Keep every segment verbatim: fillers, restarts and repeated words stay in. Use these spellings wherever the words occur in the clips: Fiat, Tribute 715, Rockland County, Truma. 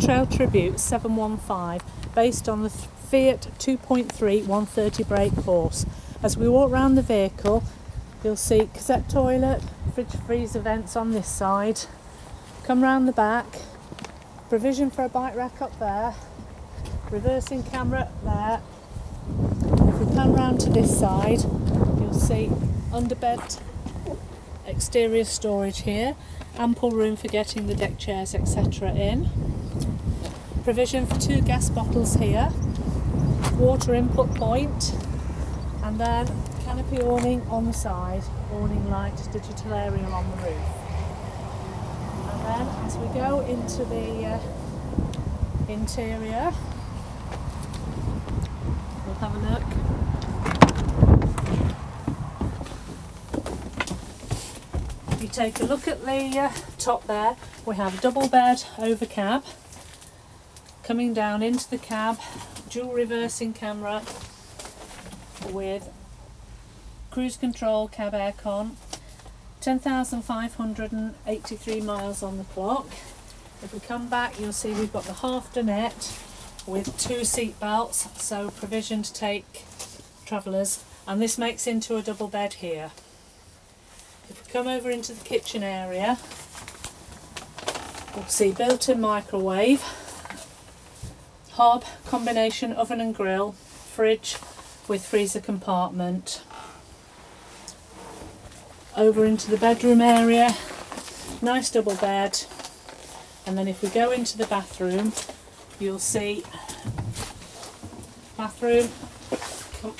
Trail Tribute seven one five based on the Fiat two point three one thirty brake horse. As we walk round the vehicle, you'll see cassette toilet, fridge freezer vents on this side, come round the back, provision for a bike rack up there, reversing camera there. If we come round to this side, you'll see underbed exterior storage here, ample room for getting the deck chairs et cetera in, provision for two gas bottles here, water input point, and then canopy awning on the side, awning light, digital aerial on the roof. And then as we go into the uh, interior, we'll have a look. If you take a look at the uh, top there, we have double bed over cab. Coming down into the cab, dual reversing camera with cruise control, cab aircon, ten thousand five hundred eighty-three miles on the clock. If we come back, you'll see we've got the half dinette with two seat belts, so provision to take travellers, and this makes into a double bed here. If we come over into the kitchen area, we'll see built-in microwave, hob, combination oven and grill, fridge with freezer compartment. Over into the bedroom area, nice double bed. And then if we go into the bathroom, you'll see bathroom,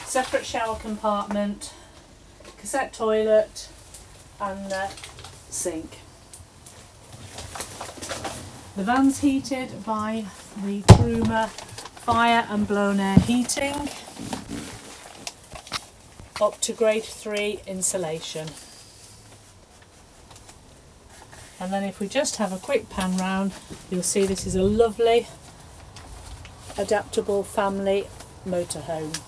separate shower compartment, cassette toilet and uh, sink. The van's heated by the Truma fire and blown air heating, up to grade three insulation. And then if we just have a quick pan round, you'll see this is a lovely adaptable family motorhome.